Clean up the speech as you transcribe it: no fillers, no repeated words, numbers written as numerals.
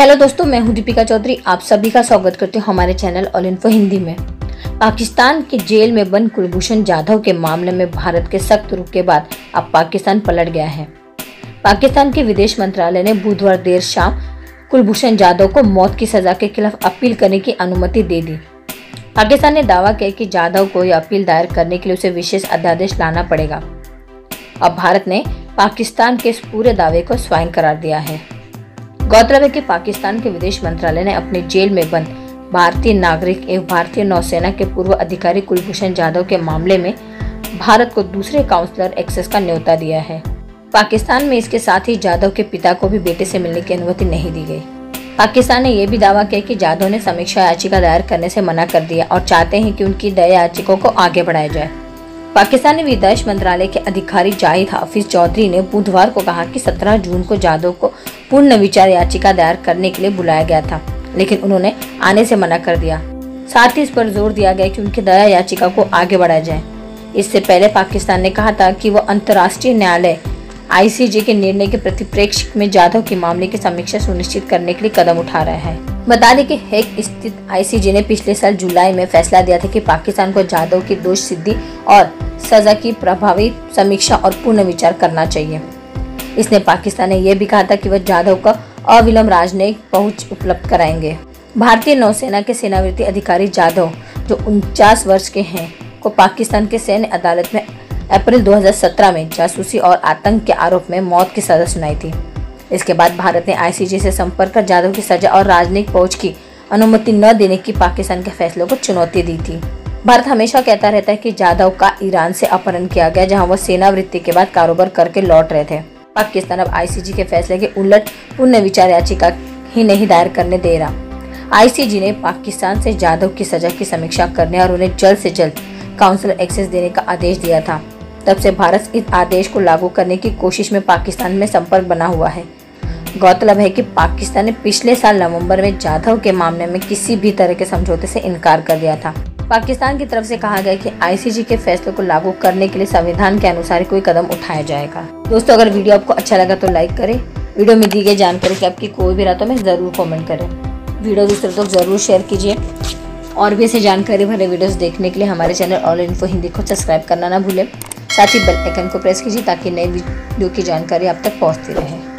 Hello दोस्तों, मैं हूं दीपिका चौधरी। आप सभी का स्वागत करती हूं हमारे चैनल ऑल इन्फो हिंदी में। पाकिस्तान के जेल में बंद कुलभूषण जाधव के मामले में भारत के सख्त रुख के बाद अब पाकिस्तान पलट गया है। पाकिस्तान के विदेश मंत्रालय ने बुधवार देर शाम कुलभूषण जाधव को मौत की सजा के खिलाफ अपील करने की अनुमति दे दी। पाकिस्तान ने दावा किया कि जाधव को यह अपील दायर करने के लिए उसे विशेष अध्यादेश लाना पड़ेगा। अब भारत ने पाकिस्तान के इस पूरे दावे को स्वाइन करार दिया है। गौरतलब है कि पाकिस्तान के विदेश मंत्रालय ने अपने जेल में बंद भारतीय नागरिक एवं भारतीय नौसेना के पूर्व अधिकारी कुलभूषण जाधव के मामले में भारत को दूसरे काउंसलर एक्सेस का न्योता दिया है। पाकिस्तान में इसके साथ ही जाधव के पिता को भी बेटे से मिलने की अनुमति नहीं दी गई। पाकिस्तान ने यह भी दावा किया कि जाधव ने समीक्षा याचिका दायर करने से मना कर दिया और चाहते हैं कि उनकी दया याचिका को आगे बढ़ाया जाए। पाकिस्तानी विदेश मंत्रालय के अधिकारी जाहिद हाफिज चौधरी ने बुधवार को कहा कि 17 जून को जाधव को पुनर्विचार याचिका दायर करने के लिए बुलाया गया था, लेकिन उन्होंने आने से मना कर दिया। साथ ही इस पर जोर दिया गया कि उनकी दया याचिका को आगे बढ़ाया जाए। इससे पहले पाकिस्तान ने कहा था कि वह अंतर्राष्ट्रीय न्यायालय ICJ के निर्णय के परिप्रेक्ष्य में जाधव के मामले की समीक्षा सुनिश्चित करने के लिए कदम उठा रहा है। बता दें कि हेग स्थित ICJ ने पिछले साल जुलाई में फैसला दिया था कि पाकिस्तान को जाधव की दोष सिद्धि और सजा की प्रभावी समीक्षा और पुनर्विचार करना चाहिए। इसने पाकिस्तान ने यह भी कहा था कि वह जाधव का अविलंब राजनयिक पहुँच उपलब्ध कराएंगे। भारतीय नौसेना के सेनावृत्ति अधिकारी जाधव, जो 49 वर्ष के हैं, को पाकिस्तान के सैन्य अदालत में अप्रैल 2017 में जासूसी और आतंक के आरोप में मौत की सजा सुनाई थी। इसके बाद भारत ने ICJ से संपर्क कर जाधव की सजा और राजनयिक पहुंच की अनुमति न देने की पाकिस्तान के फैसले को चुनौती दी थी। भारत हमेशा कहता रहता है कि जाधव का ईरान से अपहरण किया गया, जहां वह सेनावृत्ति के बाद कारोबार करके लौट रहे थे। पाकिस्तान अब ICJ के फैसले के उलट पुनर्विचार याचिका ही नहीं दायर करने दे रहा। ICJ ने पाकिस्तान से जाधव की सजा की समीक्षा करने और उन्हें जल्द से जल्द काउंसिल एक्सेस देने का आदेश दिया था। तब से भारत इस आदेश को लागू करने की कोशिश में पाकिस्तान में संपर्क बना हुआ है। गौरतलब है कि पाकिस्तान ने पिछले साल नवंबर में जाधव के मामले में किसी भी तरह के समझौते से इनकार कर दिया था। पाकिस्तान की तरफ से कहा गया कि ICJ के फैसले को लागू करने के लिए संविधान के अनुसार कोई कदम उठाया जाएगा। दोस्तों, अगर वीडियो आपको अच्छा लगा तो लाइक करें। वीडियो में दी गई जानकारी की आपकी कोई भी राय तो हमें ज़रूर कॉमेंट करें। वीडियो दूसरों तक ज़रूर शेयर कीजिए। और भी ऐसे जानकारी भरे वीडियोज़ देखने के लिए हमारे चैनल ऑल इन्फो हिंदी को सब्सक्राइब करना ना भूलें। साथ ही बेल आइकन को प्रेस कीजिए ताकि नए वीडियो की जानकारी आप तक पहुंचती रहे।